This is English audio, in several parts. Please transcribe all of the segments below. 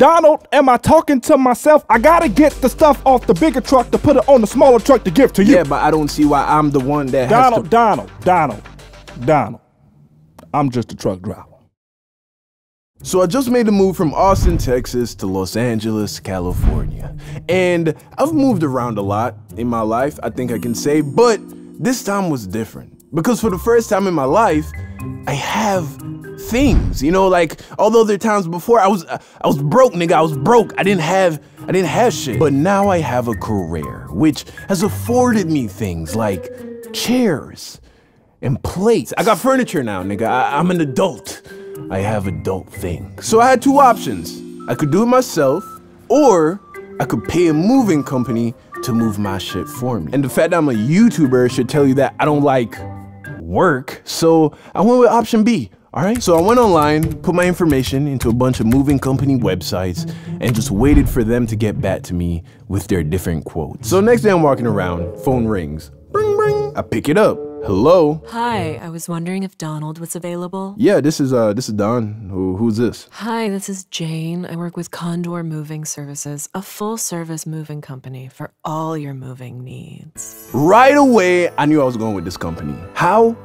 Donald, am I talking to myself? I gotta get the stuff off the bigger truck to put it on the smaller truck to give to you. Yeah, but I don't see why I'm the one that Donald, has to... Donald. I'm just a truck driver. So I just made the move from Austin, Texas to Los Angeles, California. And I've moved around a lot in my life, I think I can say, but this time was different. Because for the first time in my life, I have things, you know, like, although there are times before I was broke, nigga, I was broke. I didn't have shit. But now I have a career, which has afforded me things like chairs and plates. I got furniture now, nigga, I'm an adult. I have adult things. So I had two options. I could do it myself, or I could pay a moving company to move my shit for me. And the fact that I'm a YouTuber should tell you that I don't like work, so I went with option B, all right? So I went online, put my information into a bunch of moving company websites, and just waited for them to get back to me with their different quotes. So next day I'm walking around, phone rings, ring, ring, I pick it up. Hello? Hi, I was wondering if Donald was available? Yeah, this is Don. Who's this? Hi, this is Jane. I work with Condor Moving Services, a full-service moving company for all your moving needs. Right away, I knew I was going with this company. How?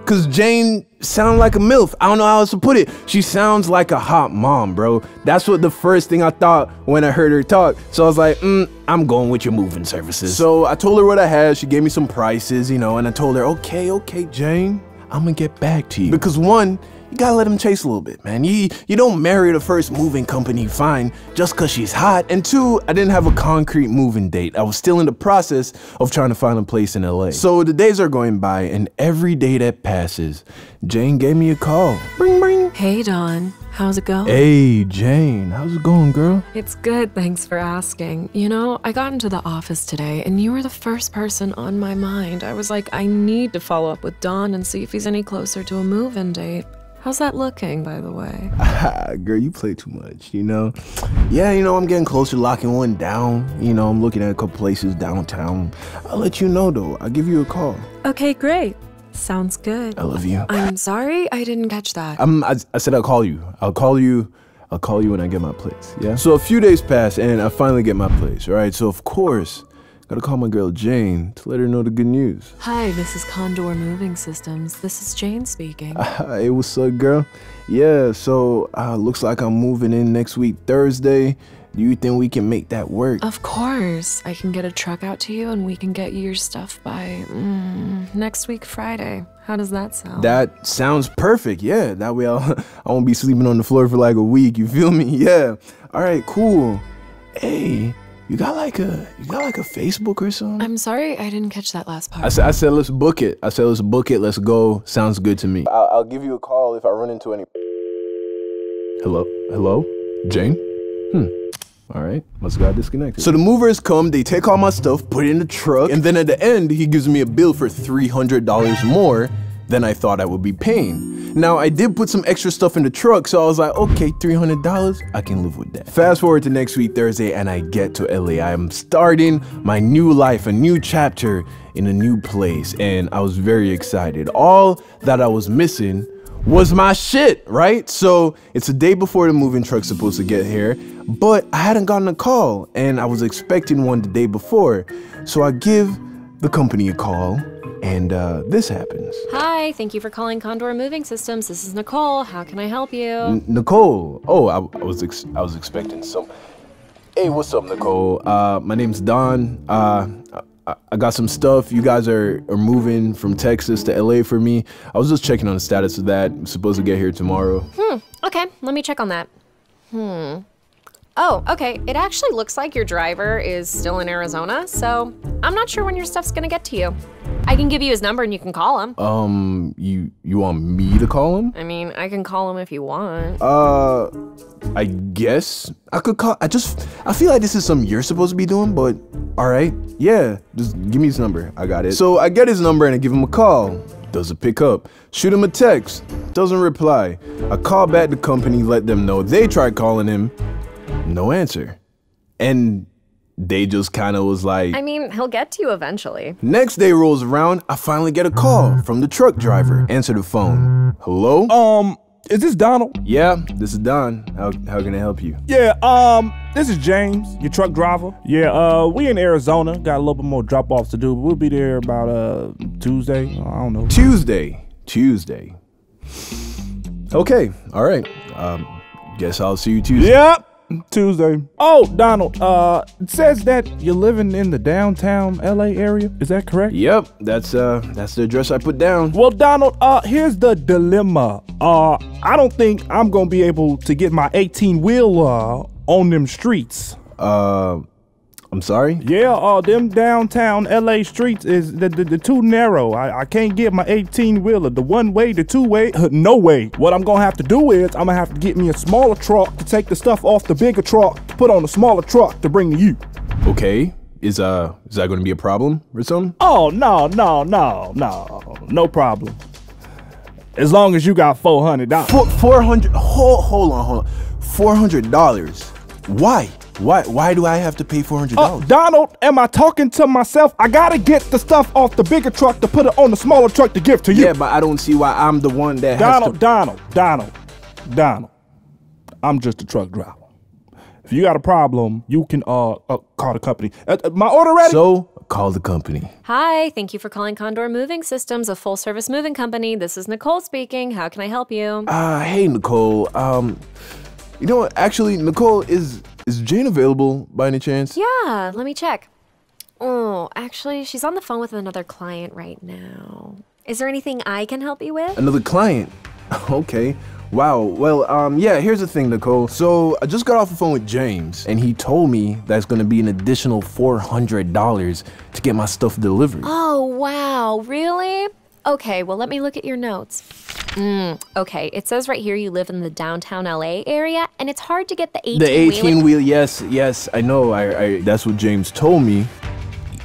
Because Jane sounded like a MILF. I don't know how else to put it. She sounds like a hot mom, bro. That's what the first thing I thought when I heard her talk. So I was like, I'm going with your moving services. So I told her what I had. She gave me some prices, you know, and I told her, okay, Jane, I'm gonna get back to you. Because one, you gotta let them chase a little bit, man. You don't marry the first moving company, fine, just cause she's hot. And two, I didn't have a concrete moving date. I was still in the process of trying to find a place in LA. So the days are going by, and every day that passes, Jane gave me a call. Bring, bring. Hey, Don. How's it going? Hey, Jane. How's it going, girl? It's good, thanks for asking. You know, I got into the office today, and you were the first person on my mind. I was like, I need to follow up with Don and see if he's any closer to a move-in date. How's that looking, by the way? Girl, you play too much, you know? Yeah, you know, I'm getting closer to locking one down. You know, I'm looking at a couple places downtown. I'll let you know, though. I'll give you a call. Okay, great. Sounds good. I love you. I'm sorry I didn't catch that. I said I'll call you. I'll call you when I get my place, yeah? So a few days pass, and I finally get my place, right? So, of course, gotta call my girl Jane to let her know the good news. Hi, this is Condor Moving Systems. This is Jane speaking. Hey, what's up, girl? Yeah, so looks like I'm moving in next week, Thursday. Do you think we can make that work? Of course. I can get a truck out to you and we can get you your stuff by next week, Friday. How does that sound? That sounds perfect, yeah. That way I won't be sleeping on the floor for like a week, you feel me? Yeah. All right, cool. Hey. You got like a Facebook or something? I'm sorry, I didn't catch that last part. I said, let's book it. I said, let's book it. Let's go. Sounds good to me. I'll give you a call if I run into any... Hello? Hello? Jane? All right, must have got disconnected. So the movers come, they take all my stuff, put it in the truck, and then at the end, he gives me a bill for $300 more than I thought I would be paying. Now, I did put some extra stuff in the truck, so I was like, okay, $300, I can live with that. Fast forward to next week, Thursday, and I get to LA. I am starting my new life, a new chapter in a new place, and I was very excited. All that I was missing was my shit, right? So it's a day before the moving truck's supposed to get here, but I hadn't gotten a call, and I was expecting one the day before. So I give the company a call, and this happens. Hi, thank you for calling Condor Moving Systems. This is Nicole. How can I help you? Nicole. Oh, I was expecting some. Hey, what's up, Nicole? My name's Don. I got some stuff. You guys are moving from Texas to LA for me. I was just checking on the status of that. I'm supposed to get here tomorrow. Okay, let me check on that. Oh, okay, it actually looks like your driver is still in Arizona, so I'm not sure when your stuff's gonna get to you. I can give you his number and you can call him. You want me to call him? I mean, I can call him if you want. I guess I could call. I feel like this is something you're supposed to be doing, but all right, yeah, just give me his number. I got it. So I get his number and I give him a call. Doesn't pick up. Shoot him a text. Doesn't reply. I call back the company, let them know. They tried calling him. No answer. And they just kind of was like... I mean, he'll get to you eventually. Next day rolls around, I finally get a call from the truck driver. Answer the phone. Hello? Is this Donald? Yeah, this is Don. How can I help you? Yeah, this is James, your truck driver. Yeah, we in Arizona. Got a little bit more drop-offs to do, but we'll be there about Tuesday. I don't know. Tuesday. Okay, all right. Guess I'll see you Tuesday. Yep. Tuesday. Oh, Donald, it says that you're living in the downtown LA area. Is that correct? Yep, that's the address I put down. Well, Donald, here's the dilemma. I don't think I'm gonna be able to get my 18-wheeler on them streets. I'm sorry? Yeah, them downtown LA streets is the too narrow. I can't get my 18-wheeler. The one-way, the two-way, no way. What I'm gonna have to do is I'm gonna have to get me a smaller truck to take the stuff off the bigger truck, to put on a smaller truck to bring to you. Okay. Is that gonna be a problem or something? Oh, no problem. As long as you got $400. Hold on. $400? Why? Why do I have to pay $400? Donald, am I talking to myself? I gotta get the stuff off the bigger truck to put it on the smaller truck to give to you. Yeah, but I don't see why I'm the one that has to... Donald. I'm just a truck driver. If you got a problem, you can call the company. My order ready? So, call the company. Hi, thank you for calling Condor Moving Systems, a full-service moving company. This is Nicole speaking. How can I help you? Hey, Nicole. You know what? Actually, Nicole, is Jane available by any chance? Yeah, let me check. Oh, actually, she's on the phone with another client right now. Is there anything I can help you with? Another client? Okay. Wow. Well, yeah, here's the thing, Nicole. So I just got off the phone with James, and he told me that's going to be an additional $400 to get my stuff delivered. Oh, wow. Really? Okay, well, let me look at your notes. Okay, it says right here you live in the downtown LA area, and it's hard to get the 18-wheel. The 18-wheel, yes, I know. I that's what James told me.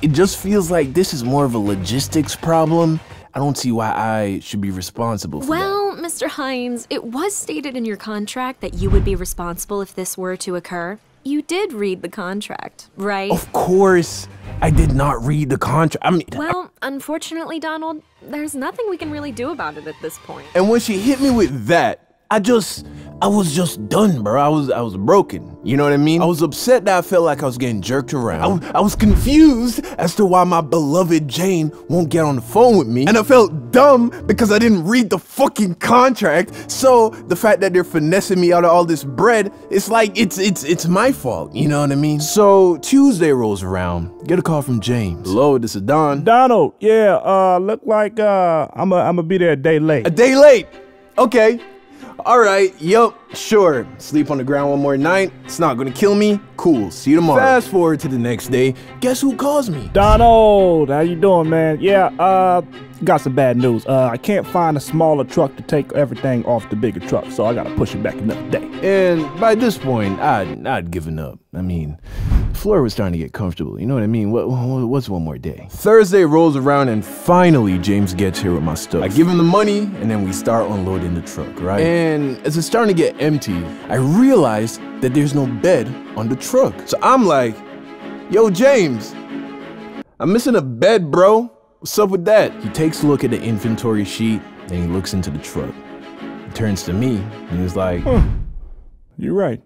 It just feels like this is more of a logistics problem. I don't see why I should be responsible for that. Well, Mr. Hines, it was stated in your contract that you would be responsible if this were to occur. You did read the contract, right? Of course. I did not read the contract. I mean, well, unfortunately, Donald, there's nothing we can really do about it at this point. And when she hit me with that, I was just done, bro. I was broken. You know what I mean? I was upset that I felt like I was getting jerked around. I was confused as to why my beloved Jane won't get on the phone with me. And I felt dumb because I didn't read the fucking contract. So the fact that they're finessing me out of all this bread, it's like it's my fault. You know what I mean? So Tuesday rolls around. Get a call from James. Hello, this is Don. Donald, yeah, look like I'ma be there a day late. A day late? Okay. All right, yup, sure. Sleep on the ground one more night. It's not gonna kill me. Cool, see you tomorrow. Fast forward to the next day. Guess who calls me? Donald, how you doing, man? Yeah, got some bad news. I can't find a smaller truck to take everything off the bigger truck, so I gotta push it back another day. And by this point, I'd given up. I mean, the floor was starting to get comfortable. You know what I mean? What's one more day? Thursday rolls around and finally James gets here with my stuff. I give him the money and then we start unloading the truck, right? And as it's starting to get empty, I realize that there's no bed on the truck. So I'm like, yo, James, I'm missing a bed, bro. What's up with that? He takes a look at the inventory sheet and he looks into the truck. He turns to me and he's like, you're right.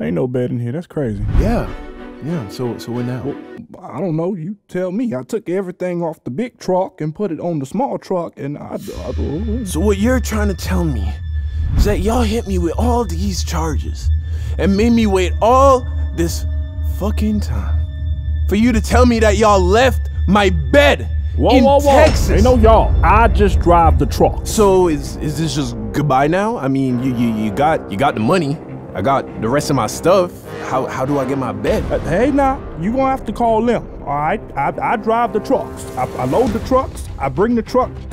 Ain't no bed in here. That's crazy. Yeah, so what now? Well, I don't know. You tell me. I took everything off the big truck and put it on the small truck, and I... So what you're trying to tell me is that y'all hit me with all these charges and made me wait all this fucking time for you to tell me that y'all left my bed in Texas. Ain't no y'all. I just drive the truck. So is this just goodbye now? I mean, you got the money. I got the rest of my stuff. How do I get my bed? Hey, now, you gonna have to call them, all right? I drive the trucks. I load the trucks. I bring the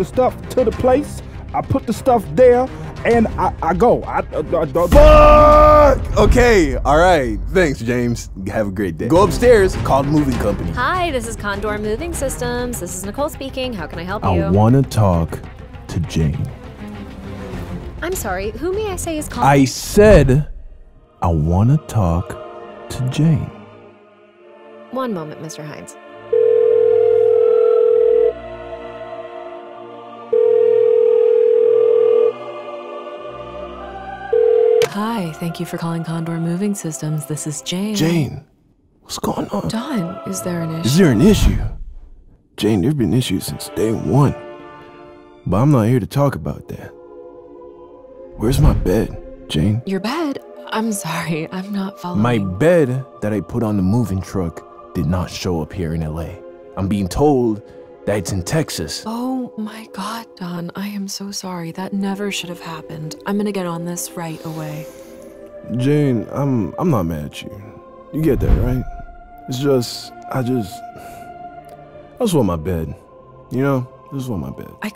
stuff to the place. I put the stuff there, and I go. Fuck! Okay, all right. Thanks, James. Have a great day. Go upstairs, call the moving company. Hi, this is Condor Moving Systems. This is Nicole speaking. How can I help you? I wanna talk to Jane. I'm sorry, who may I say is calling? I said... I want to talk to Jane. One moment, Mr. Hines. Hi, thank you for calling Condor Moving Systems. This is Jane. Jane, what's going on? Don, is there an issue? Is there an issue? Jane, there have been issues since day one. But I'm not here to talk about that. Where's my bed, Jane? Your bed? I'm sorry, I'm not following. My bed that I put on the moving truck did not show up here in LA. I'm being told that it's in Texas. Oh my God, Don, I am so sorry. That never should have happened. I'm gonna get on this right away. Jane, I'm not mad at you. You get that, right? It's just, I just want my bed. You know, I just want my bed. I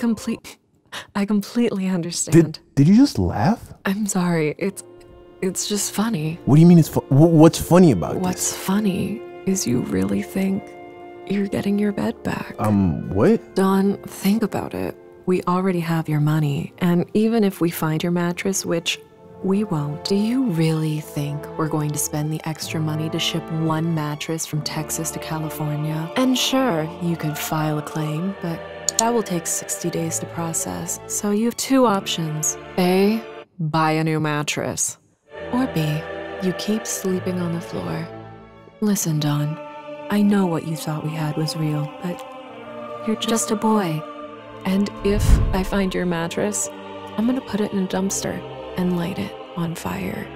completely understand. Did you just laugh? I'm sorry, it's just funny. What do you mean it's what's funny about this? What's funny is you really think you're getting your bed back. What? Don, think about it. We already have your money. And even if we find your mattress, which we won't, do you really think we're going to spend the extra money to ship one mattress from Texas to California? And sure, you could file a claim, but that will take 60 days to process. So you have two options. A, buy a new mattress. Or B, you keep sleeping on the floor. Listen, Don. I know what you thought we had was real, but you're just a boy. And if I find your mattress, I'm gonna put it in a dumpster and light it on fire.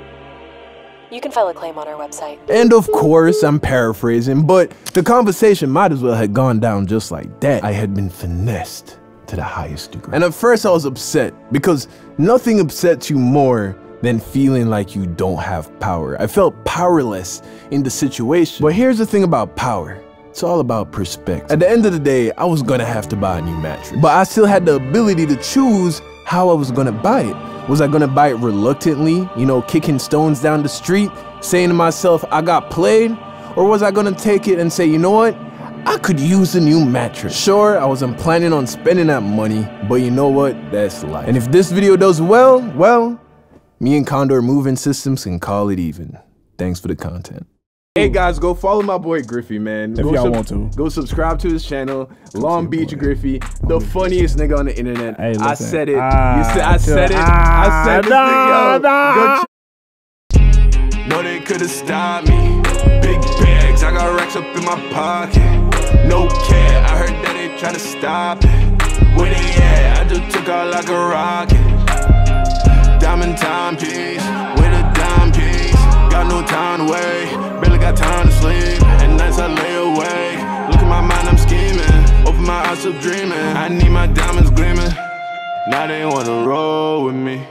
You can file a claim on our website. And of course, I'm paraphrasing, but the conversation might as well have gone down just like that. I had been finessed to the highest degree. And at first I was upset, because nothing upsets you more than feeling like you don't have power. I felt powerless in the situation. But here's the thing about power. It's all about perspective. At the end of the day, I was gonna have to buy a new mattress. But I still had the ability to choose how I was gonna buy it. Was I gonna buy it reluctantly, you know, kicking stones down the street, saying to myself, I got played? Or was I gonna take it and say, you know what? I could use a new mattress. Sure, I wasn't planning on spending that money, but you know what? That's life. And if this video does well, me and Condor Moving Systems can call it even. Thanks for the content. Hey guys, go follow my boy Griffy, man. If y'all want to. Go subscribe to his channel, Long Beach Griffy, the funniest nigga on the internet. Hey, I said it. I said it. No, they could've stopped me. Big bags, I got racks up in my pocket. No care, I heard that they try to stop it. Where they at? I just took out like a rocket. Diamond time, G's, with a dime, G's. Got no time to wait, barely got time to sleep. At nights I lay awake, look at my mind, I'm scheming. Open my eyes, I'm dreaming. I need my diamonds gleaming. Now they wanna roll with me.